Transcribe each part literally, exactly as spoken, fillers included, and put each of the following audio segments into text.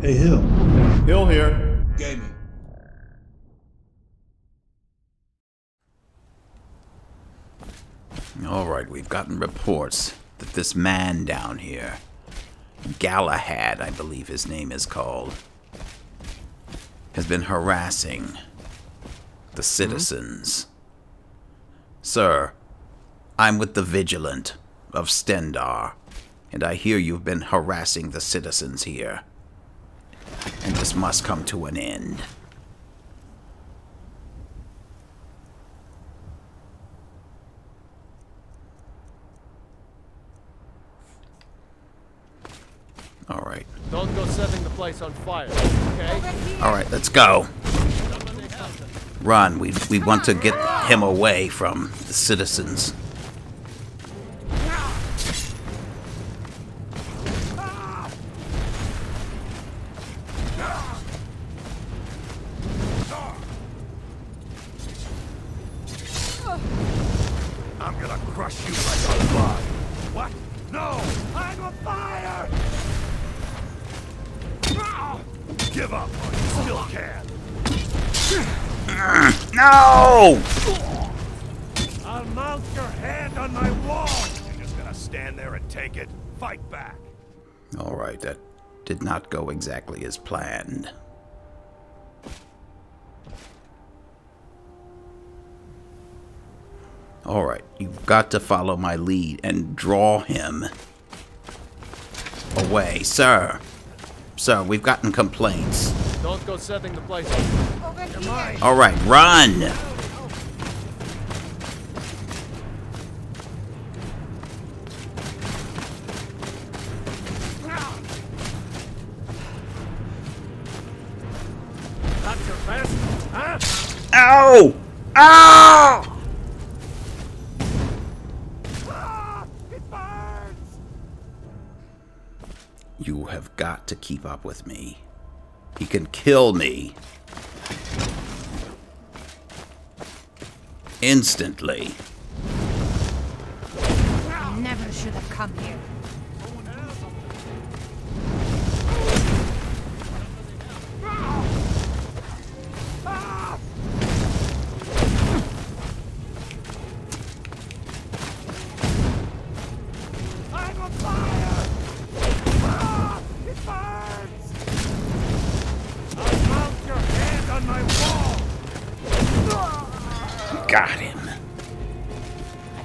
Hey, Hill. Hill here. Gaming. Alright, we've gotten reports that this man down here, Galahad, I believe his name is called, has been harassing the citizens. Mm-hmm. Sir, I'm with the Vigilant of Stendarr, and I hear you've been harassing the citizens here. And this must come to an end. All right. Don't go setting the place on fire, okay? All right, let's go. Run. We we want to get him away from the citizens. Did not go exactly as planned. All right, you've got to follow my lead and draw him away. Sir, sir, we've gotten complaints. Don't go setting the place up. All right, run! Ow! Ow! Ah, it burns. You have got to keep up with me. He can kill me instantly. I never should have come here.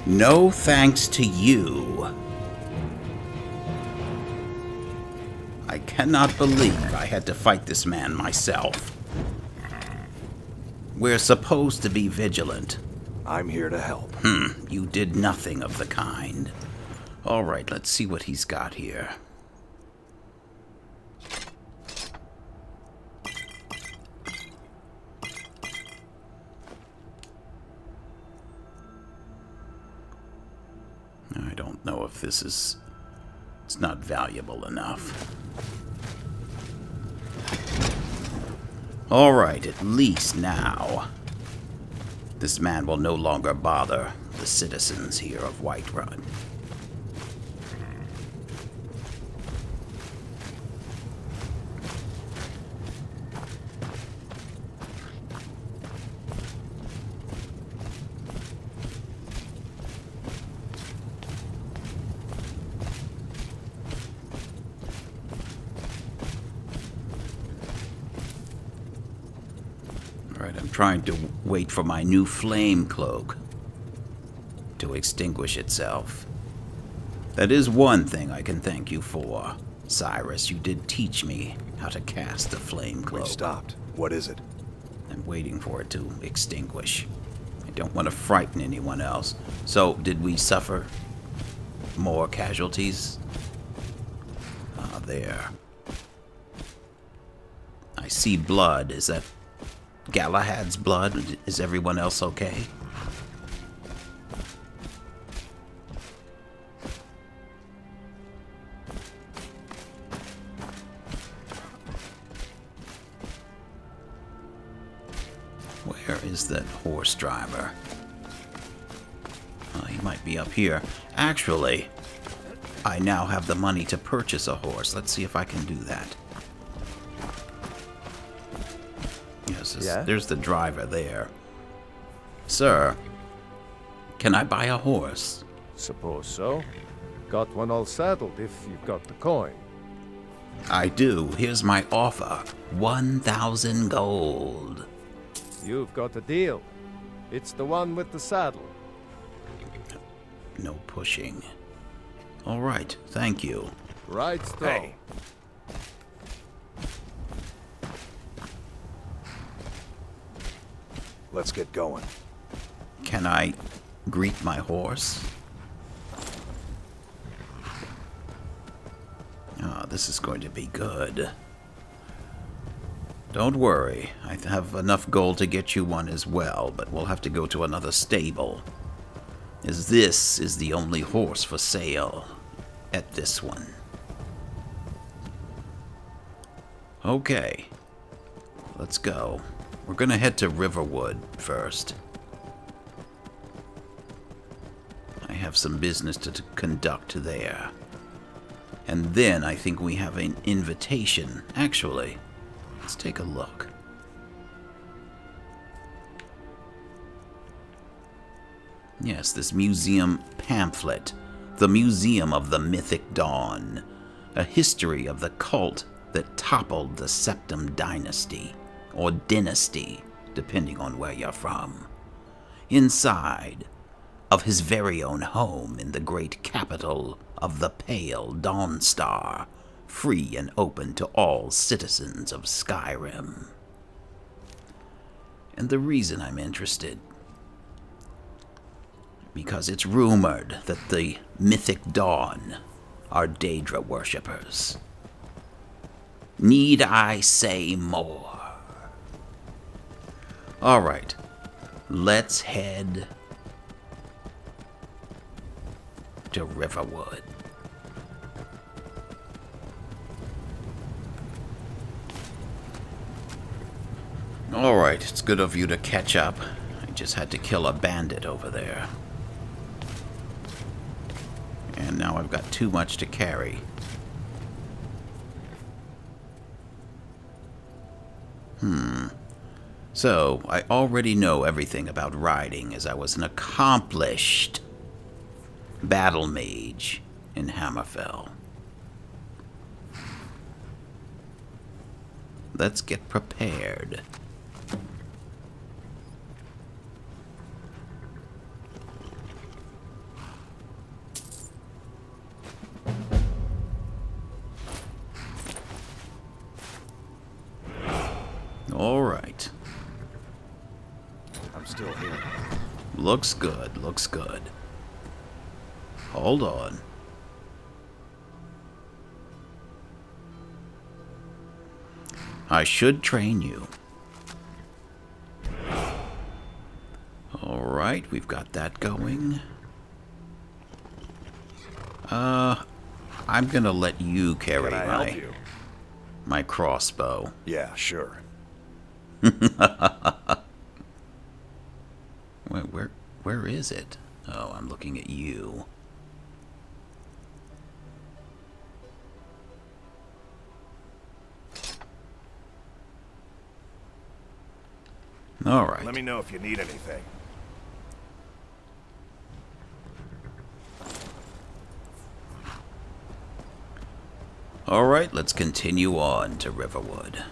No thanks to you. I cannot believe I had to fight this man myself. We're supposed to be vigilant. I'm here to help. Hmm, you did nothing of the kind. All right, let's see what he's got here. This is, it's not valuable enough. All right, at least now, this man will no longer bother the citizens here of Whiterun. Trying to wait for my new flame cloak to extinguish itself. That is one thing I can thank you for, Cyrus. You did teach me how to cast the flame cloak. We stopped. What is it? I'm waiting for it to extinguish. I don't want to frighten anyone else. So, did we suffer more casualties? Ah, there. I see blood. Is that Galahad's blood? Is everyone else okay? Where is that horse driver? Well, he might be up here. Actually, I now have the money to purchase a horse. Let's see if I can do that. Yes, yeah. There's the driver there. Sir, can I buy a horse? Suppose so. Got one all saddled if you've got the coin. I do. Here's my offer. one thousand gold. You've got a deal. It's the one with the saddle. No pushing. All right, thank you. Right, stop. Hey. Let's get going. Can I greet my horse? Ah, oh, this is going to be good. Don't worry, I have enough gold to get you one as well, but we'll have to go to another stable, as this is the only horse for sale at this one. Okay, let's go. We're gonna head to Riverwood first. I have some business to conduct there. And then I think we have an invitation, actually. Let's take a look. Yes, this museum pamphlet. The Museum of the Mythic Dawn. A history of the cult that toppled the Septim Dynasty. Or dynasty, depending on where you're from. Inside of his very own home in the great capital of the Pale Dawnstar, free and open to all citizens of Skyrim. And the reason I'm interested, because it's rumored that the Mythic Dawn are Daedra worshippers. Need I say more? All right, let's head to Riverwood. All right, it's good of you to catch up. I just had to kill a bandit over there. And now I've got too much to carry. Hmm. So, I already know everything about riding, as I was an accomplished Battlemage in Hammerfell. Let's get prepared. All right. Still here. Looks good, looks good. Hold on. I should train you. Alright, we've got that going. Uh, I'm gonna let you carry Can I my, help you? my crossbow. Yeah, sure. Wait, where, where is it? Oh, I'm looking at you. All right. Let me know if you need anything. All right, let's continue on to Riverwood.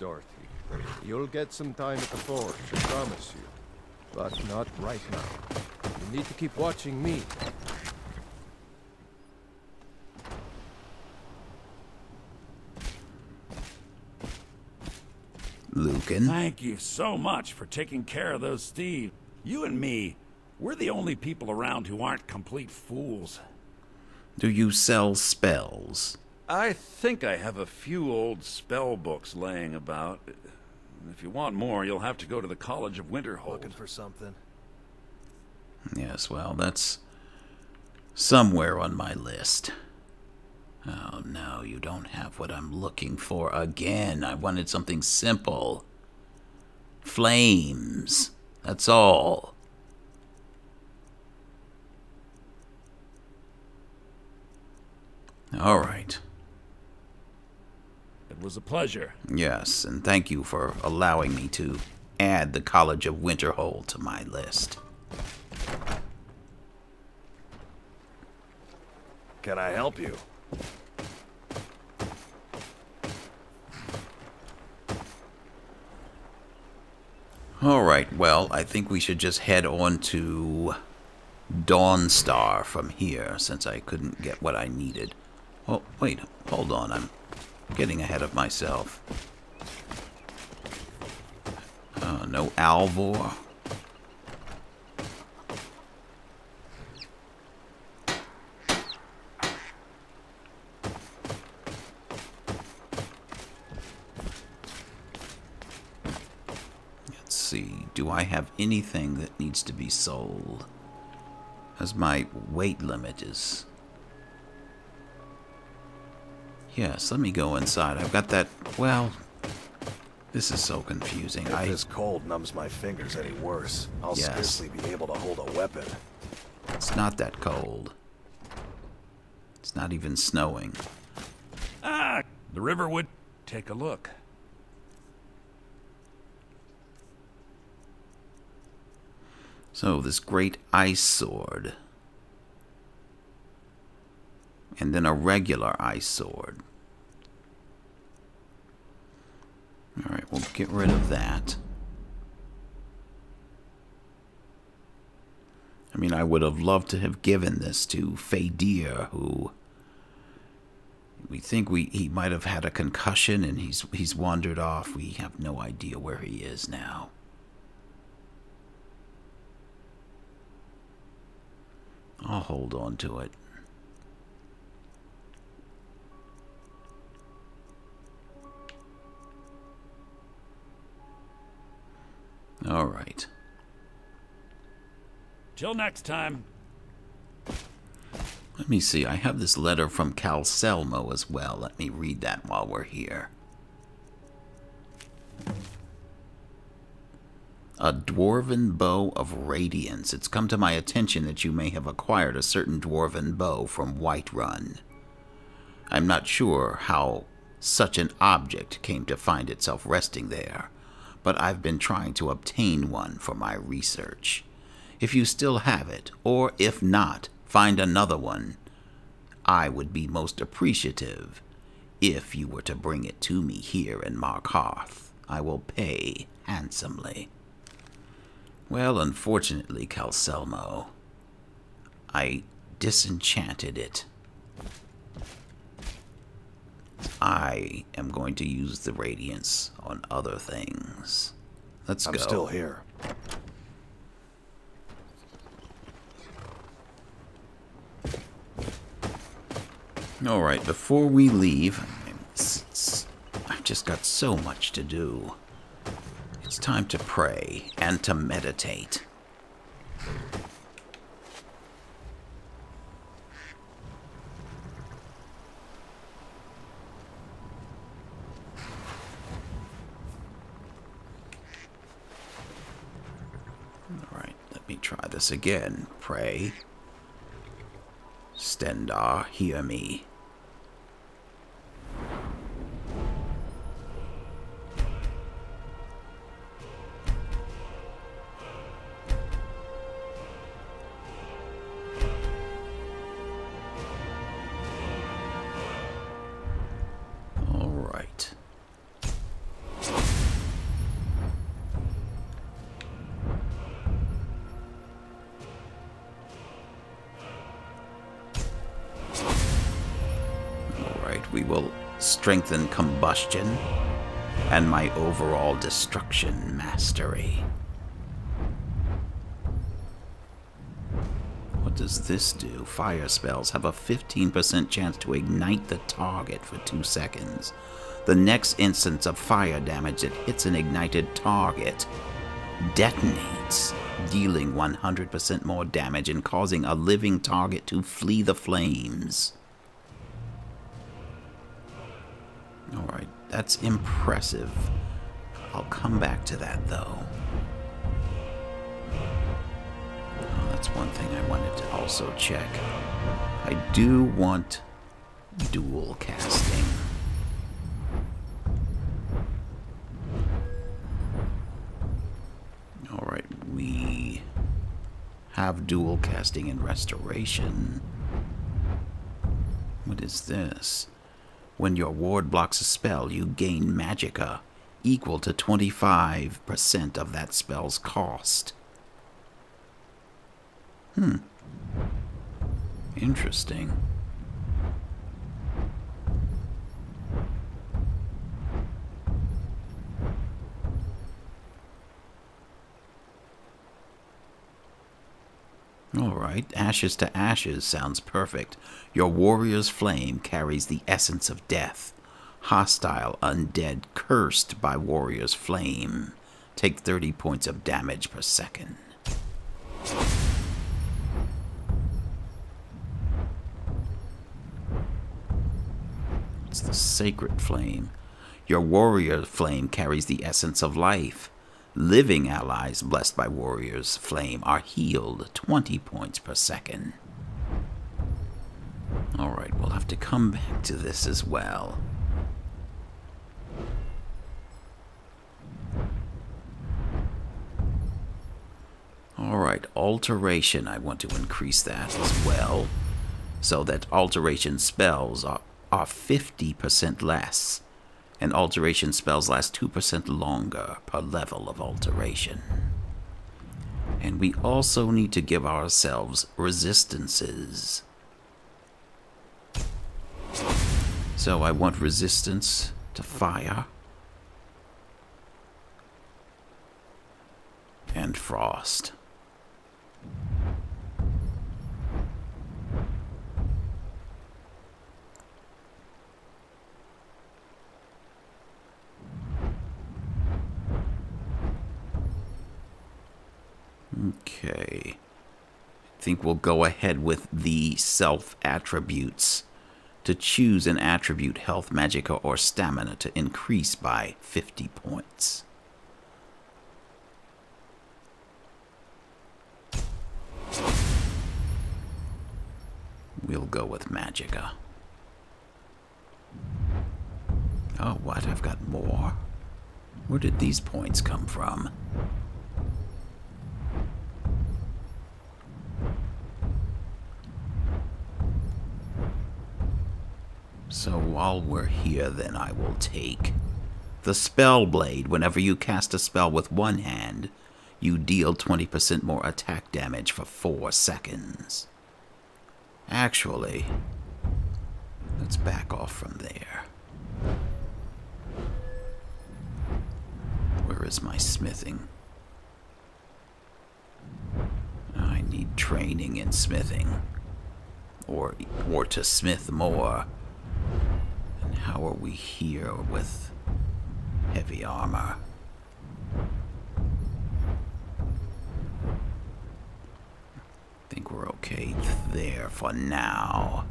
Dorothy. You'll get some time at the forge, I promise you. But not right now. You need to keep watching me. Lucan. Thank you so much for taking care of those thieves. You and me, we're the only people around who aren't complete fools. Do you sell spells? I think I have a few old spell books laying about. If you want more, you'll have to go to the College of Winterhold. Looking for something. Yes, well, that's somewhere on my list. Oh, no, you don't have what I'm looking for again. I wanted something simple. Flames. That's all. All right. It was a pleasure. Yes, and thank you for allowing me to add the College of Winterhold to my list. Can I help you? All right, well, I think we should just head on to Dawnstar from here, since I couldn't get what I needed. Oh, wait, hold on, I'm getting ahead of myself. Uh, no Alvor. Do I have anything that needs to be sold? As my weight limit is... Yes, let me go inside. I've got that... Well... This is so confusing. If I... this cold numbs my fingers any worse, I'll yes. scarcely be able to hold a weapon. It's not that cold. It's not even snowing. Ah! The river would... Take a look. So, this great ice sword. And then a regular ice sword. Alright, we'll get rid of that. I mean, I would have loved to have given this to Fadir, who... We think we he might have had a concussion and he's he's wandered off. We have no idea where he is now. I'll hold on to it. All right. Till next time. Let me see. I have this letter from Calcelmo as well. Let me read that while we're here. A dwarven bow of radiance. It's come to my attention that you may have acquired a certain dwarven bow from Whiterun. I'm not sure how such an object came to find itself resting there, but I've been trying to obtain one for my research. If you still have it, or if not, find another one. I would be most appreciative if you were to bring it to me here in Markarth. I will pay handsomely. Well, unfortunately, Calcelmo, I disenchanted it. I am going to use the radiance on other things. Let's I'm go. I'm still here. All right, before we leave, it's, it's, I've just got so much to do. It's time to pray and to meditate. All right, let me try this again. Pray. Stendarr, hear me. Strengthen combustion and my overall destruction mastery. What what does this do? Fire spells have a fifteen percent chance to ignite the target for two seconds. The next instance of fire damage that hits an ignited target detonates, dealing one hundred percent more damage and causing a living target to flee the flames. Alright, that's impressive. I'll come back to that though. Oh, that's one thing I wanted to also check. I do want dual casting. Alright, we have dual casting and restoration. What is this? When your ward blocks a spell, you gain magicka equal to twenty-five percent of that spell's cost. Hmm. Interesting. Alright, ashes to ashes sounds perfect. Your warrior's flame carries the essence of death. Hostile undead cursed by warrior's flame. Take thirty points of damage per second. It's the sacred flame. Your warrior's flame carries the essence of life. Living allies blessed by warrior's flame are healed twenty points per second. Alright, we'll have to come back to this as well. Alright, alteration. I want to increase that as well, so that alteration spells are, are fifty percent less. And alteration spells last two percent longer per level of alteration. And we also need to give ourselves resistances. So I want resistance to fire. And frost. Okay, I think we'll go ahead with the self attributes. To choose an attribute, health, magicka, or stamina to increase by fifty points. We'll go with magicka. Oh, what? I've got more. Where did these points come from? So while we're here, then I will take the spell blade. Whenever you cast a spell with one hand, you deal twenty percent more attack damage for four seconds. Actually, let's back off from there. Where is my smithing? I need training in smithing, or or to smith more. How are we here with heavy armor? I think we're okay there for now.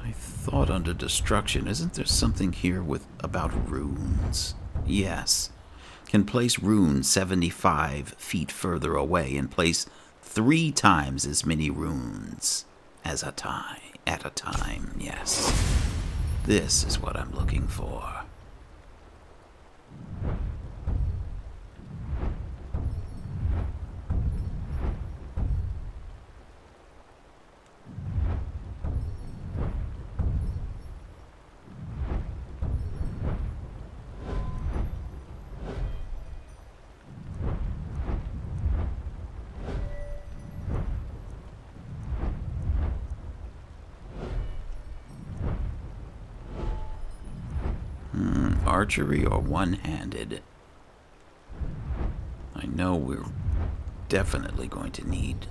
I thought under destruction, isn't there something here with about runes? Yes. Can place runes seventy-five feet further away and place three times as many runes as a time at a time. Yes, this is what I'm looking for. archery or one-handed. I know we're definitely going to need...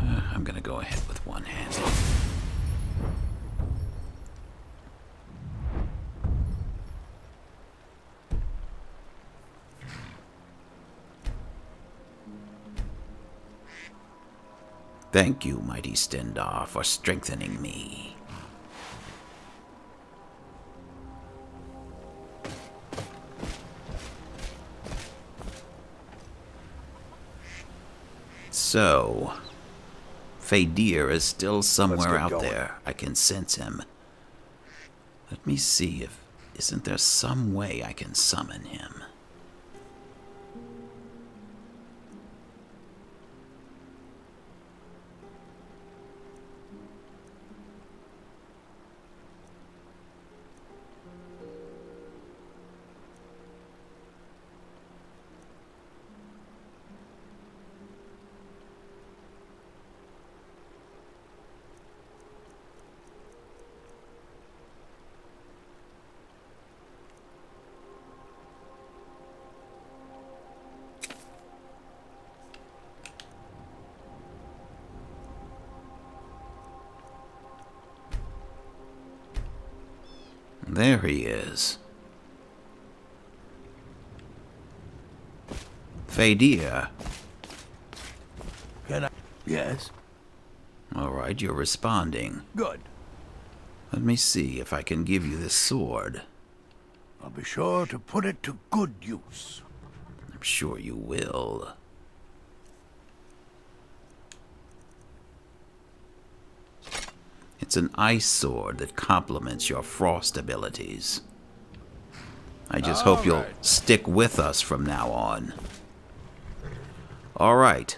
Uh, I'm gonna go ahead with one-handed. Thank you, mighty Stendarr, for strengthening me. So, Fadir is still somewhere out there. I can sense him. Let me see if... Isn't there some way I can summon him? There he is. Fadir. Can I? Yes. All right, you're responding. Good. Let me see if I can give you this sword. I'll be sure to put it to good use. I'm sure you will. It's an ice sword that complements your frost abilities. I just hope you'll stick with us from now on. All right.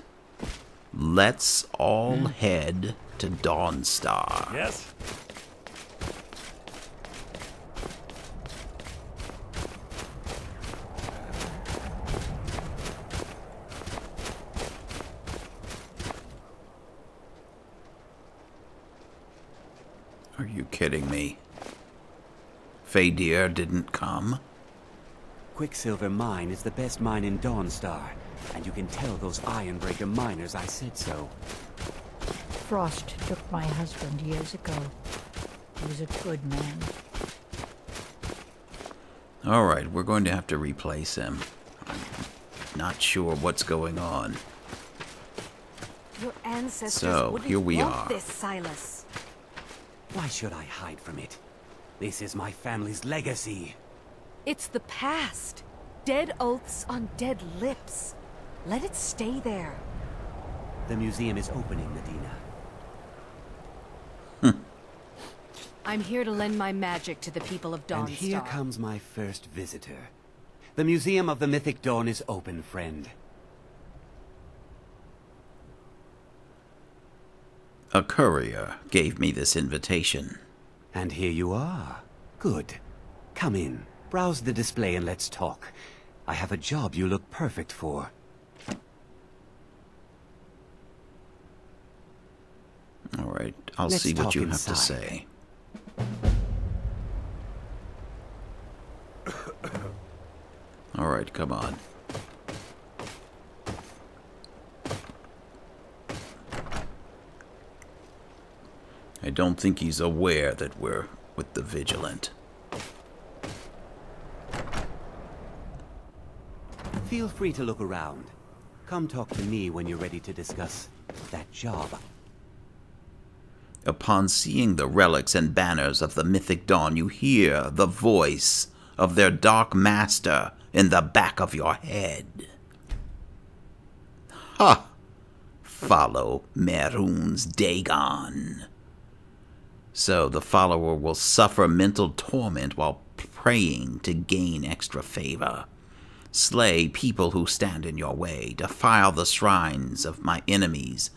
Let's all head to Dawnstar. Yes. Are you kidding me? Fadir didn't come? Quicksilver Mine is the best mine in Dawnstar, and you can tell those Ironbreaker miners I said so. Frost took my husband years ago. He was a good man. All right, we're going to have to replace him. I'm not sure what's going on. Your ancestors so, here we are. This, Silas. Why should I hide from it? This is my family's legacy. It's the past. Dead oaths on dead lips. Let it stay there. The museum is opening, Nadina. Hm. I'm here to lend my magic to the people of Dawnstar. And here comes my first visitor. The Museum of the Mythic Dawn is open, friend. A courier gave me this invitation. And here you are. Good. Come in, browse the display and let's talk. I have a job you look perfect for. All right, I'll let's see what you have inside. to say. All right, come on. I don't think he's aware that we're with the Vigilant. Feel free to look around. Come talk to me when you're ready to discuss that job. Upon seeing the relics and banners of the Mythic Dawn, you hear the voice of their Dark Master in the back of your head. Ha! Follow Mehrunes Dagon. So the follower will suffer mental torment while praying to gain extra favor. Slay people who stand in your way. Defile the shrines of my enemies.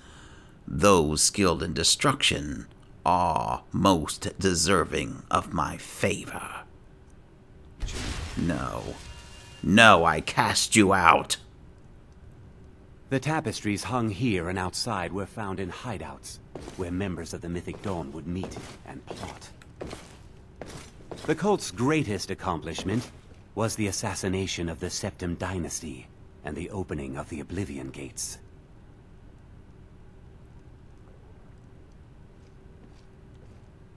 Those skilled in destruction are most deserving of my favor. No. No, I cast you out. The tapestries hung here and outside were found in hideouts, where members of the Mythic Dawn would meet and plot. The cult's greatest accomplishment was the assassination of the Septim Dynasty and the opening of the Oblivion Gates.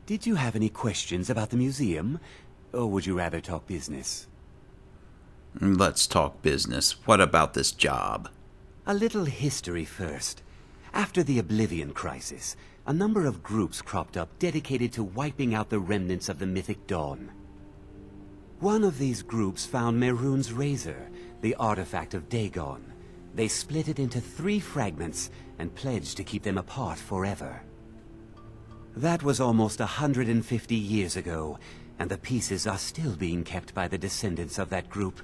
Did you have any questions about the museum, or would you rather talk business? Let's talk business. What about this job? A little history first. After the Oblivion Crisis, a number of groups cropped up dedicated to wiping out the remnants of the Mythic Dawn. One of these groups found Mehrunes' Razor, the artifact of Dagon. They split it into three fragments and pledged to keep them apart forever. That was almost one hundred fifty years ago, and the pieces are still being kept by the descendants of that group,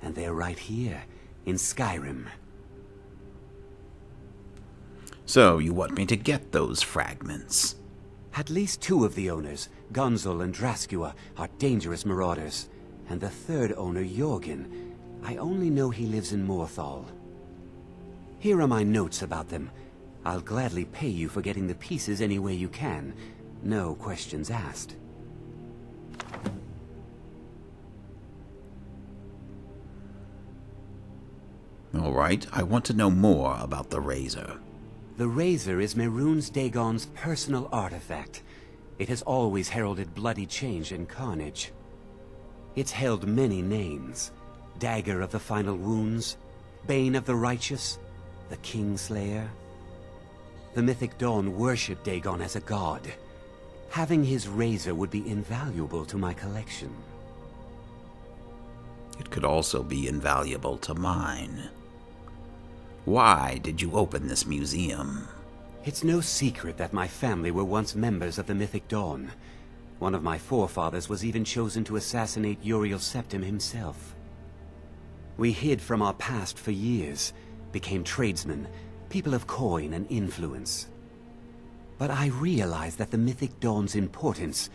and they're right here, in Skyrim. So, you want me to get those fragments? At least two of the owners, Gonzal and Draskua, are dangerous marauders, and the third owner, Jorgen. I only know he lives in Morthal. Here are my notes about them. I'll gladly pay you for getting the pieces any way you can. No questions asked. All right, I want to know more about the Razor. The Razor is Mehrunes Dagon's personal artifact. It has always heralded bloody change and carnage. It's held many names. Dagger of the Final Wounds, Bane of the Righteous, the Kingslayer. The Mythic Dawn worshipped Dagon as a god. Having his razor would be invaluable to my collection. It could also be invaluable to mine. Why did you open this museum? It's no secret that my family were once members of the Mythic Dawn. One of my forefathers was even chosen to assassinate Uriel Septim himself. We hid from our past for years, became tradesmen, people of coin and influence. But I realize that the Mythic Dawn's importance,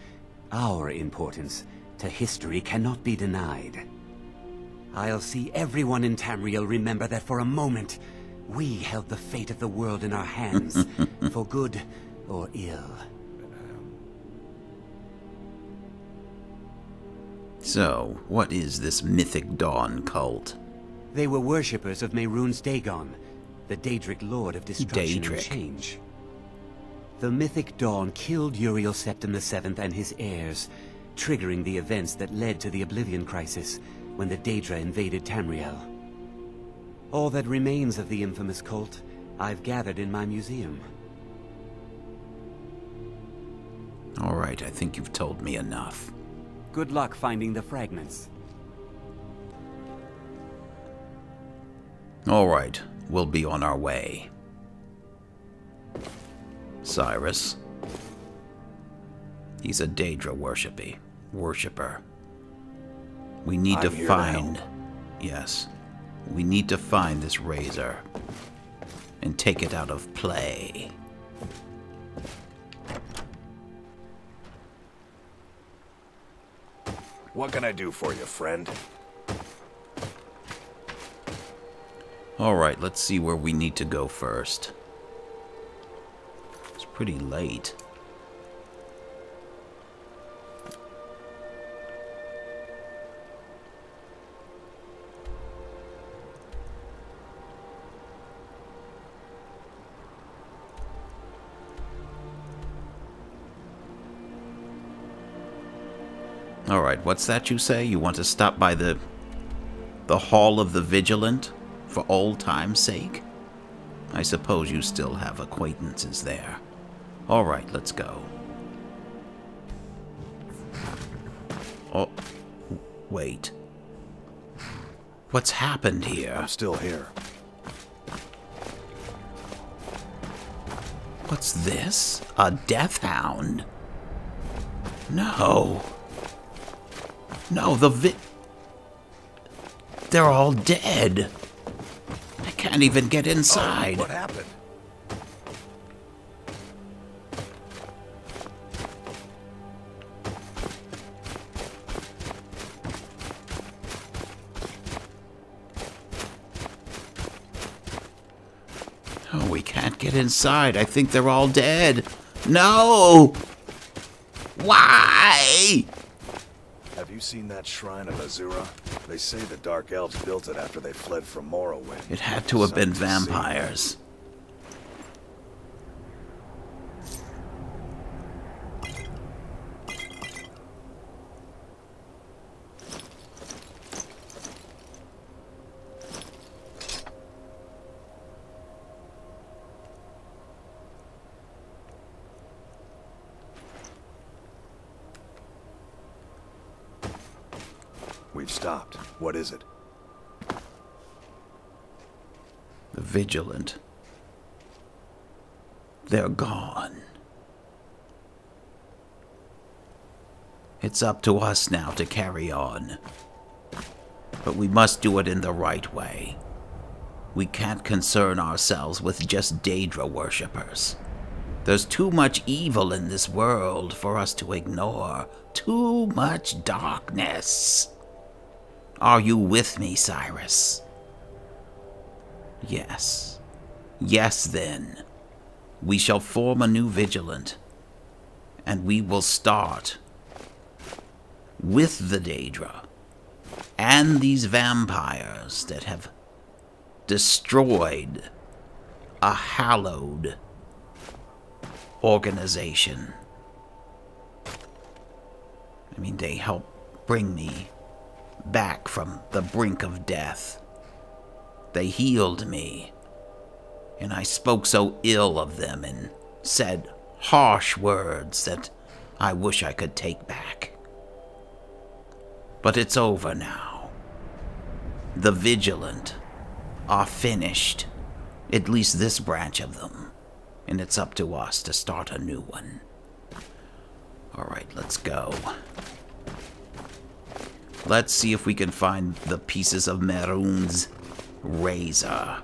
our importance, to history cannot be denied. I'll see everyone in Tamriel remember that for a moment, we held the fate of the world in our hands, for good or ill. So, what is this Mythic Dawn cult? They were worshippers of Mehrunes Dagon, the Daedric Lord of Destruction Daedric. and Change. The Mythic Dawn killed Uriel Septim the seventh and his heirs, triggering the events that led to the Oblivion Crisis, when the Daedra invaded Tamriel. All that remains of the infamous cult, I've gathered in my museum. All right, I think you've told me enough. Good luck finding the fragments. All right. We'll be on our way. Cyrus. He's a Daedra worshippy. Worshipper. We need I'm to find... To yes. We need to find this razor. And take it out of play. What can I do for you, friend? Alright, let's see where we need to go first. It's pretty late. Alright, what's that you say? You want to stop by the... the Hall of the Vigilant? For old time's sake? I suppose you still have acquaintances there. All right, let's go. Oh, wait. What's happened here? I'm still here. What's this? A death hound? No. No, the vi- They're all dead. Can't even get inside. Oh, what happened? Oh, we can't get inside. I think they're all dead. No! Why? Have you seen that shrine of Azura? They say the Dark Elves built it after they fled from Morrowind. It had to have Something been vampires. Stopped. What is it? The Vigilant. They're gone. It's up to us now to carry on. But we must do it in the right way. We can't concern ourselves with just Daedra worshippers. There's too much evil in this world for us to ignore. Too much darkness. Are you with me, Cyrus? Yes. Yes, then. We shall form a new Vigilant, and we will start with the Daedra and these vampires that have destroyed a hallowed organization. I mean, they helped bring me back from the brink of death. They healed me, and I spoke so ill of them and said harsh words that I wish I could take back. But it's over now. The Vigilant are finished, at least this branch of them, and it's up to us to start a new one. All right, let's go. Let's see if we can find the pieces of Mehrunes' Razor.